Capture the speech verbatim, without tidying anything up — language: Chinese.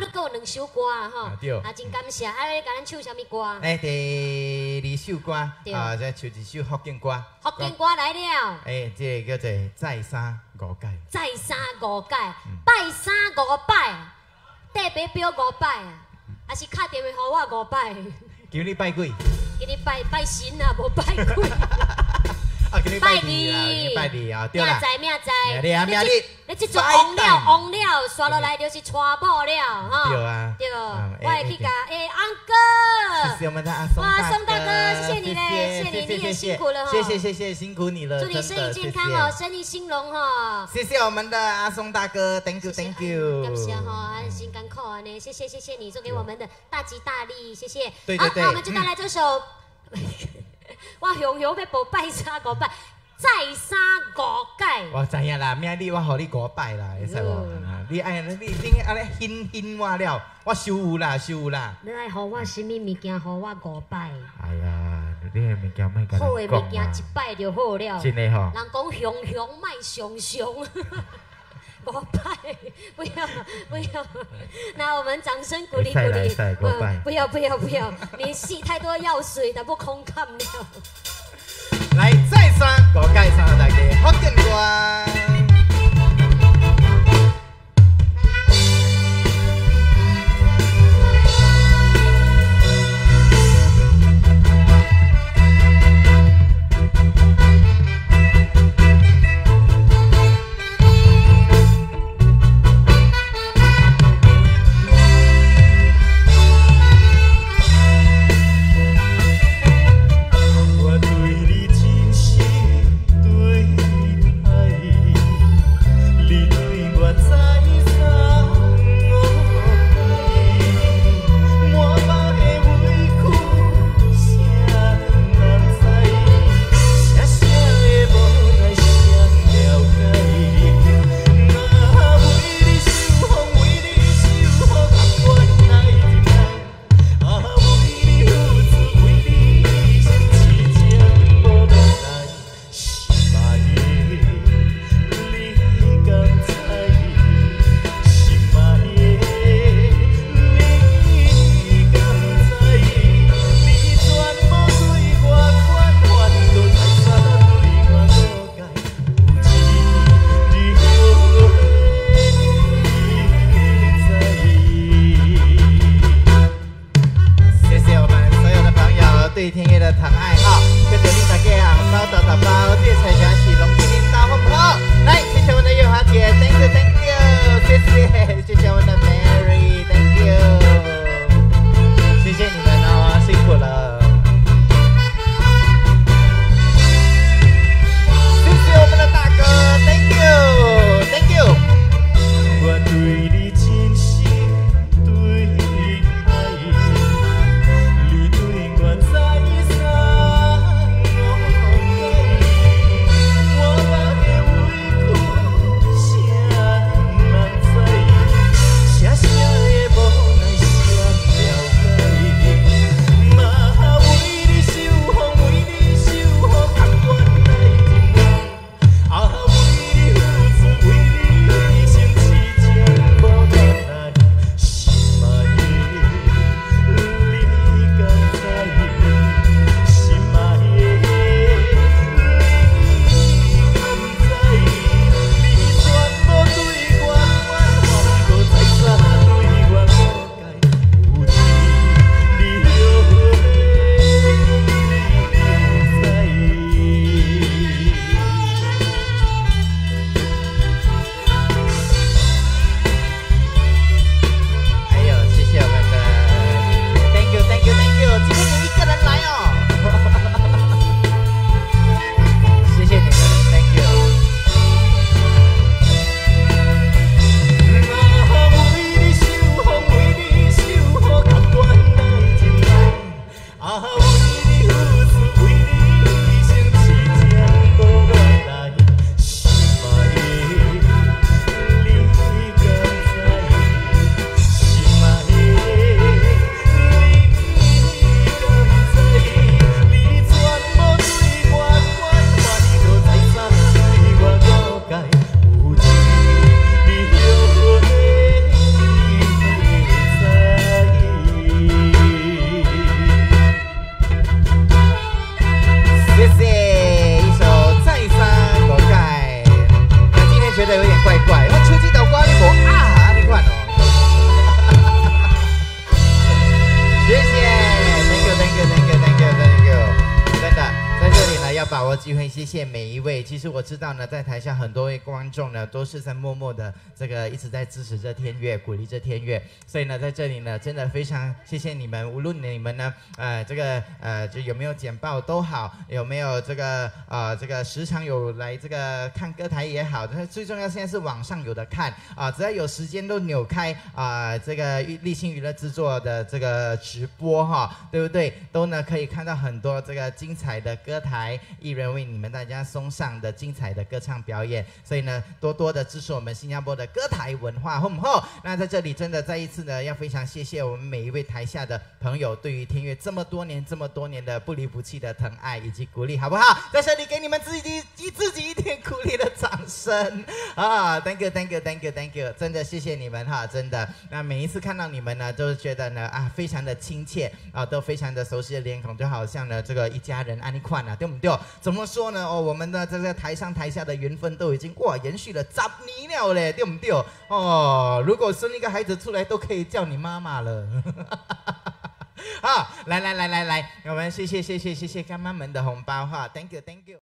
你阁有两首歌啦吼，啊真感谢。啊，你甲咱唱啥物歌？哎，第二首歌，啊，再唱一首福建歌。福建歌来了。哎，这个叫做再三五改。再三五改，拜三五拜，代表表五拜啊，还是敲电话给我五拜。叫你拜鬼。叫你拜拜神啊，无拜鬼。 拜你，拜你啊！明仔，明仔，你这你这做王了，王了，刷落来就是娶某了，哈！对啊，对哦，我会去甲诶，安哥，谢谢我们的阿松大哥，哇，松大哥，谢谢你嘞，谢谢你，你也辛苦了哈，谢谢谢谢辛苦你了，祝你身体健康哦，生意兴隆哈！谢谢我们的阿松大哥 ，Thank you Thank you， 感谢哈，辛甘苦啊呢，谢谢谢谢你送给我们的大吉大利，谢谢。对对对，好，那我们就带来这首。 我雄雄要报拜三五拜，再三五改。我知影啦，明日我互你五拜啦，会使无？你哎，你你安尼欣欣我了，我收有啦，收有啦。你爱互我什么物件？互我五拜。哎呀，你的物件莫甲人讲。好的物件一拜就好了。真的吼。人讲雄雄莫常常。 国拜，不要不要，那我们掌声鼓励鼓励，不要不要不要，你吸太多药水，打不空看了。来，再三我介绍大家福建歌。 我对你真心对你爱。我机会，谢谢每一位。其实我知道呢，在台下很多位观众呢，都是在默默的这个一直在支持着天乐，鼓励着天乐。所以呢，在这里呢，真的非常谢谢你们，无论你们呢，呃，这个呃，就有没有简报都好，有没有这个呃，这个时常有来这个看歌台也好，但是最重要现在是网上有的看啊、呃，只要有时间都扭开啊、呃，这个立新娱乐制作的这个直播哈，对不对？都呢可以看到很多这个精彩的歌台。 艺人为你们大家送上的精彩的歌唱表演，所以呢，多多的支持我们新加坡的歌台文化，好不好？那在这里真的再一次呢，要非常谢谢我们每一位台下的朋友对于天乐这么多年、这么多年的不离不弃的疼爱以及鼓励，好不好？在这里给你们自己自己一点鼓励的掌声啊 ！Thank you, thank you, thank you, thank you， 真的谢谢你们哈，真的。那每一次看到你们呢，都是觉得呢啊，非常的亲切啊，都非常的熟悉的脸孔，就好像呢这个一家人，安利款啊，对不对？ 对，怎么说呢？哦，我们的这个台上台下的缘分都已经哇延续了十年了嘞，对不对？哦，如果生一个孩子出来，都可以叫你妈妈了。好，来来来来来，我们谢谢谢谢谢谢干妈们的红包哈 ，Thank you，Thank you。